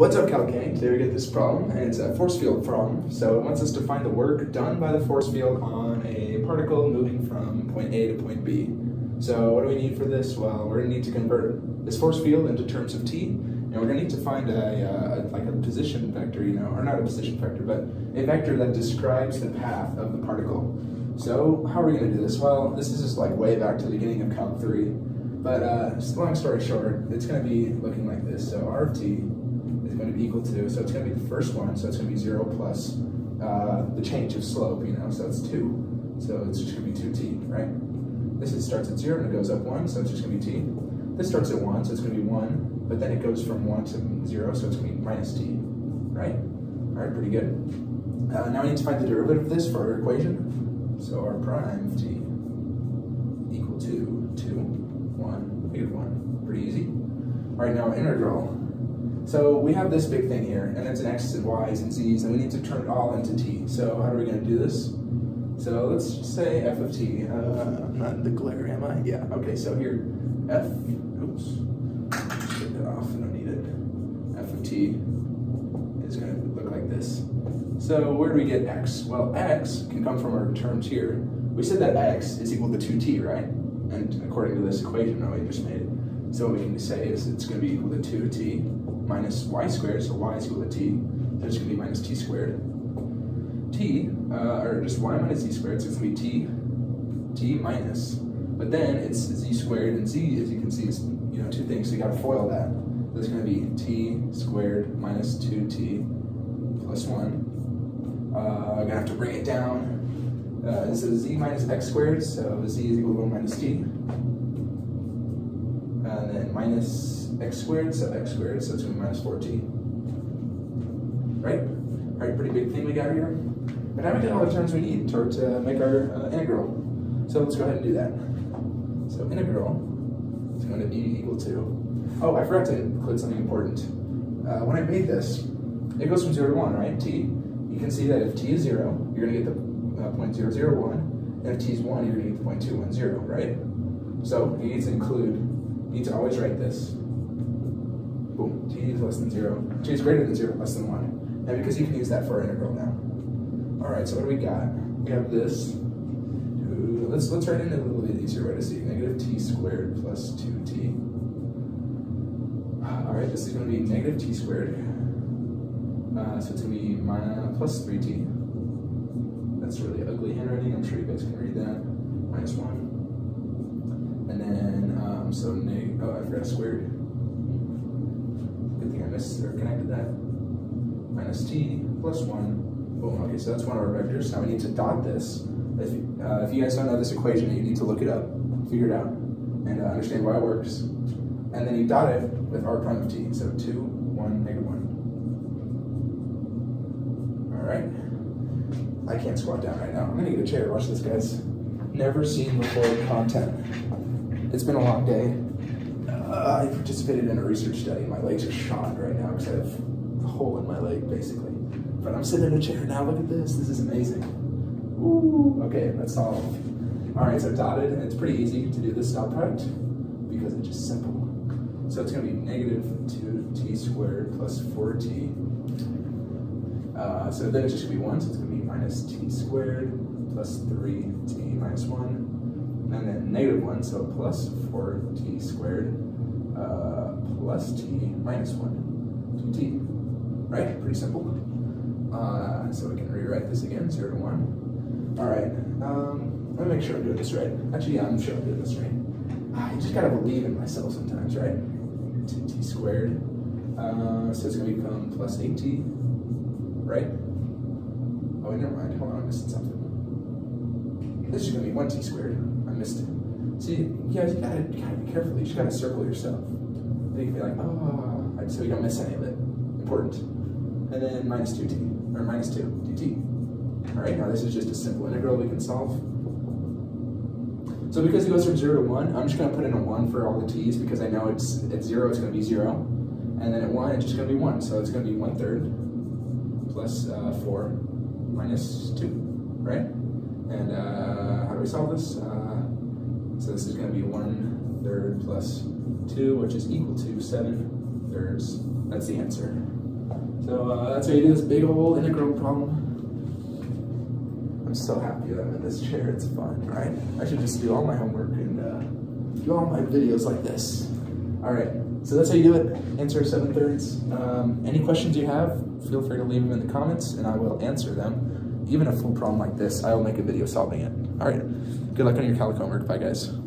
What's up, CalGang? Today we get this problem, and it's a force field problem. So it wants us to find the work done by the force field on a particle moving from point A to point B. So what do we need for this? Well, we're going to need to convert this force field into terms of t, and we're going to need to find a position vector, or not a position vector, but a vector that describes the path of the particle. So how are we going to do this? Well, this is just like way back to the beginning of Calc 3, but long story short, it's going to be looking like this. So r of t is going to be equal to, so it's going to be the first one, so it's going to be 0 plus the change of slope, so that's 2. So it's just going to be 2t, right? This starts at 0 and it goes up 1, so it's just going to be t. This starts at 1, so it's going to be 1, but then it goes from 1 to 0, so it's going to be minus t, right? All right, pretty good. Now we need to find the derivative of this for our equation. So r prime of t equal to 2, 1, negative 1. Pretty easy. All right, now integral. So we have this big thing here, and it's an x's and y's and z's, and we need to turn it all into t. So how are we going to do this? So let's just say f of t. I'm not in the glare, am I? Yeah. Okay, so here, f, oops, take that off, I don't need it. F of t is going to look like this. So where do we get x? Well, x can come from our terms here. We said that x is equal to 2t, right? And according to this equation that we just made. So what we can say is it's going to be equal to 2t minus y squared, so y is equal to t, so it's going to be minus t squared. Or just y minus z squared, so it's going to be t minus, but then it's z squared, and z, as you can see, is two things, so you got to foil that. So it's going to be t squared minus 2t plus 1. I'm going to have to bring it down. This is z minus x squared, so z is equal to 1 minus t. And then minus x squared, so it's going to be minus 4t. Right? All right, pretty big thing we got here. But now we get all the terms we need to make our integral. So let's go ahead and do that. So integral is going to be equal to, oh, I forgot to include something important. When I made this, it goes from 0 to 1, right? T. You can see that if t is 0, you're going to get the 0.001. And if t is 1, you're going to get the 0.210, right? So you need to always write this. Boom, t is less than 0. T is greater than 0, less than 1. And because you can use that for our integral now. All right, so what do we got? We have this. Let's write it in a little bit easier way to see. Negative t squared plus 2t. All right, this is going to be negative t squared. So it's going to be plus 3t. That's really ugly handwriting. I'm sure you guys can read that. Minus 1. And then, so negative, oh, I forgot squared. Good thing I missed or connected that. Minus t plus 1. Boom, okay, so that's one of our vectors. Now we need to dot this. If you guys don't know this equation, you need to look it up, figure it out, and understand why it works. And then you dot it with r prime of t. So 2, 1, negative 1. All right. I can't squat down right now. I'm going to get a chair. Watch this, guys. Never seen before content. It's been a long day. I participated in a research study. My legs are shot right now because I have a hole in my leg, basically. But I'm sitting in a chair now. Look at this. This is amazing. Ooh. Okay, that's all. All right, so dotted. And it's pretty easy to do this dot product because it's just simple. So it's going to be negative 2t squared plus 4t. So then it's just going to be 1, so it's going to be minus t squared plus 3t minus 1. And then negative 1, so plus 4t squared plus t minus 1, 2t, right? Pretty simple. So we can rewrite this again, 0 to 1. All right, let me make sure I'm doing this right. Actually, yeah, I'm sure I'm doing this right. I just gotta believe in myself sometimes, right? 2t squared, so it's gonna become plus 8t, right? Oh, wait, never mind, hold on, I'm missing something. This is gonna be 1t squared. Missed it. See, you guys gotta be careful. You just gotta circle yourself. Then you can be like, oh, right, so you don't miss any of it. Important. And then minus 2t, or minus 2 dt. All right, now this is just a simple integral we can solve. So because it goes from 0 to 1, I'm just gonna put in a 1 for all the t's because I know it's at 0, it's gonna be 0. And then at 1, it's just gonna be 1. So it's gonna be 1/3 plus 4 minus 2, right? And how do we solve this? So this is going to be 1/3 plus 2, which is equal to 7/3. That's the answer. So that's how you do this big old integral problem. I'm so happy that I'm in this chair, it's fun, right? I should just do all my homework and do all my videos like this. All right, so that's how you do it. Answer 7/3. Any questions you have, feel free to leave them in the comments and I will answer them. Even a full problem like this, I will make a video solving it. All right, good luck on your calc homework. Bye, guys.